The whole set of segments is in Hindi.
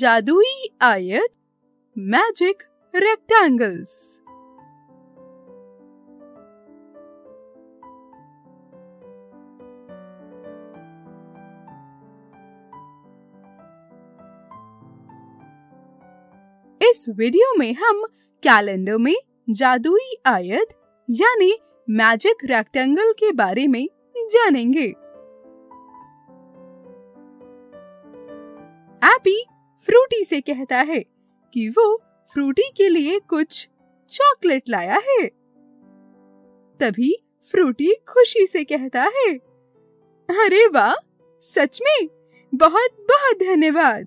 जादुई आयत, मैजिक रेक्टेंगल्स। इस वीडियो में हम कैलेंडर में जादुई आयत यानी मैजिक रेक्टेंगल के बारे में जानेंगे। एबी फ्रूटी से कहता है कि वो फ्रूटी के लिए कुछ चॉकलेट लाया है। तभी फ्रूटी खुशी से कहता है, अरे वाह, सच में बहुत बहुत धन्यवाद।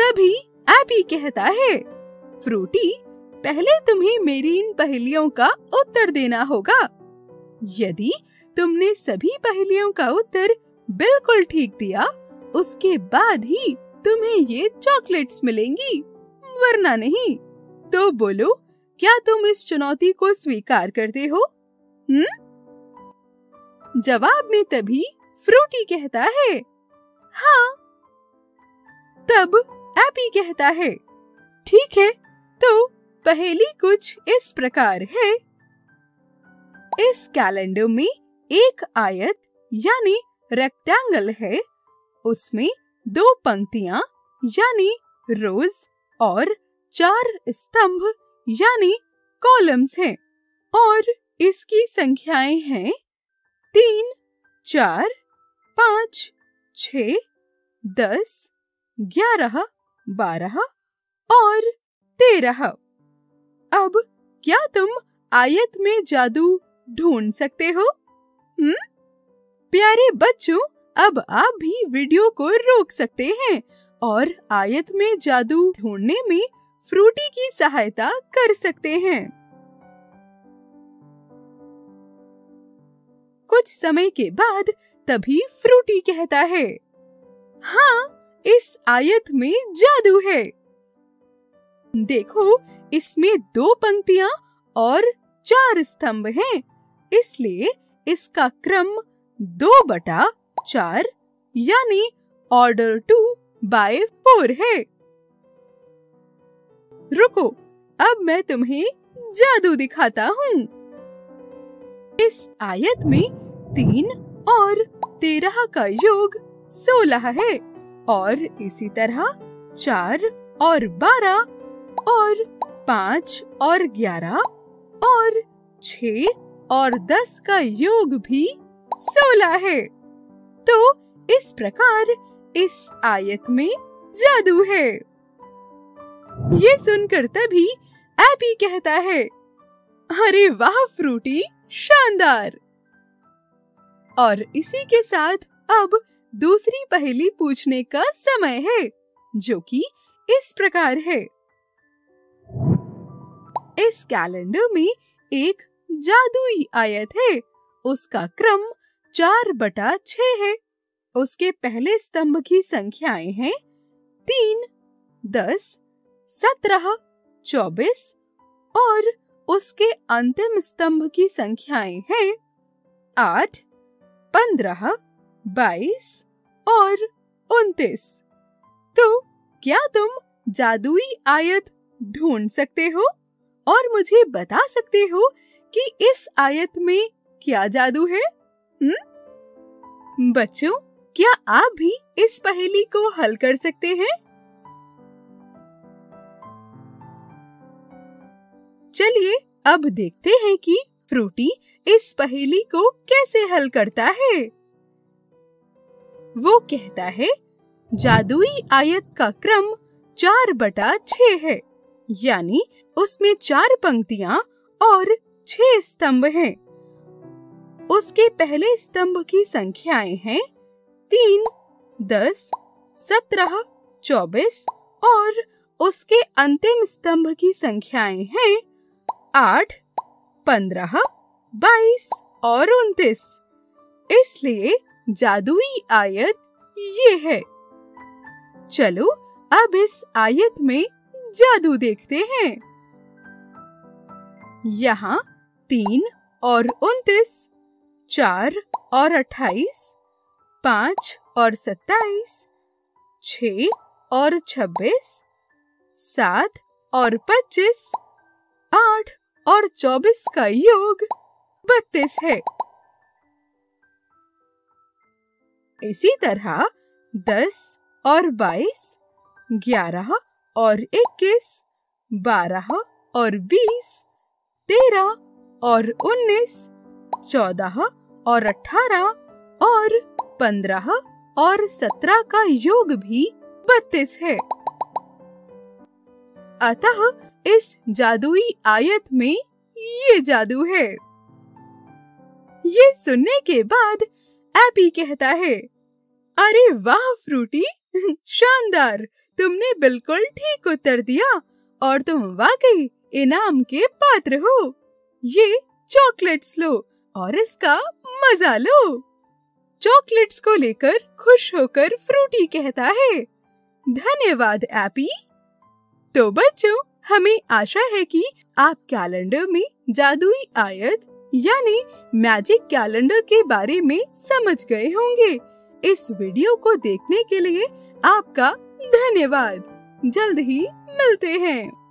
तभी एबी कहता है, फ्रूटी, पहले तुम्हें मेरी इन पहेलियों का उत्तर देना होगा। यदि तुमने सभी पहेलियों का उत्तर बिल्कुल ठीक दिया, उसके बाद ही तुम्हें ये चॉकलेट्स मिलेंगी, वरना नहीं। तो बोलो, क्या तुम इस चुनौती को स्वीकार करते हो? जवाब में तभी फ्रूटी कहता है, हाँ। तब एबी कहता है, ठीक है, तो पहेली कुछ इस प्रकार है। इस कैलेंडर में एक आयत यानी रेक्टेंगल है, उसमें 2 पंक्तियां यानी रोज और 4 स्तंभ यानी कॉलम्स हैं, और इसकी संख्याएं हैं 3, 4, 5, 6, 10, 11, 12 और 13। अब क्या तुम आयत में जादू ढूंढ सकते हो? प्यारे बच्चों, अब आप भी वीडियो को रोक सकते हैं और आयत में जादू ढूंढने में फ्रूटी की सहायता कर सकते हैं। कुछ समय के बाद तभी फ्रूटी कहता है, हाँ, इस आयत में जादू है। देखो, इसमें 2 पंक्तियां और 4 स्तंभ हैं, इसलिए इसका क्रम 2/4 यानी ऑर्डर 2/4 है। रुको, अब मैं तुम्हें जादू दिखाता हूँ। इस आयत में 3 और 13 का योग 16 है, और इसी तरह 4 और 12 और 5 और 11 और 6 और 10 का योग भी 16 है। तो इस प्रकार इस आयत में जादू है। ये सुनकर तभी एबी कहता है, अरे वाह फ्रूटी, शानदार। और इसी के साथ अब दूसरी पहेली पूछने का समय है, जो कि इस प्रकार है। इस कैलेंडर में एक जादुई आयत है, उसका क्रम 4/6 है। उसके पहले स्तंभ की संख्याएं हैं 3, 10, 17, 24 और उसके अंतिम स्तंभ की संख्याएं हैं 8, 15, 22 और 29। तो क्या तुम जादुई आयत ढूंढ सकते हो और मुझे बता सकते हो कि इस आयत में क्या जादू है? बच्चों, क्या आप भी इस पहेली को हल कर सकते हैं? चलिए अब देखते हैं कि फ्रूटी इस पहेली को कैसे हल करता है। वो कहता है, जादुई आयत का क्रम 4/6 है, यानी उसमें 4 पंक्तियां और 6 स्तंभ हैं। उसके पहले स्तंभ की संख्याएं हैं 3, 10, 17, 24 और उसके अंतिम स्तंभ की संख्याएं हैं 8, 15, 22 और 29। इसलिए जादुई आयत ये है। चलो अब इस आयत में जादू देखते हैं। यहाँ 3 और 29, 4 और 28, 5 और 27, 6 और 26, 7 और 25, 8 और 24 का योग 32 है। इसी तरह 10 और 22, 11 और 21, 12 और 20, 13 और 19, 14 और 18 और 15 और 17 का योग भी 32 है। अतः इस जादुई आयत में ये जादू है। ये सुनने के बाद एबी कहता है, अरे वाह फ्रूटी, शानदार, तुमने बिल्कुल ठीक उत्तर दिया और तुम वाकई इनाम के पात्र हो। ये चॉकलेट्स लो और इसका मजा लो। चॉकलेट्स को लेकर खुश होकर फ्रूटी कहता है, धन्यवाद एबी। तो बच्चों, हमें आशा है कि आप कैलेंडर में जादुई आयत यानी मैजिक कैलेंडर के बारे में समझ गए होंगे। इस वीडियो को देखने के लिए आपका धन्यवाद। जल्द ही मिलते हैं।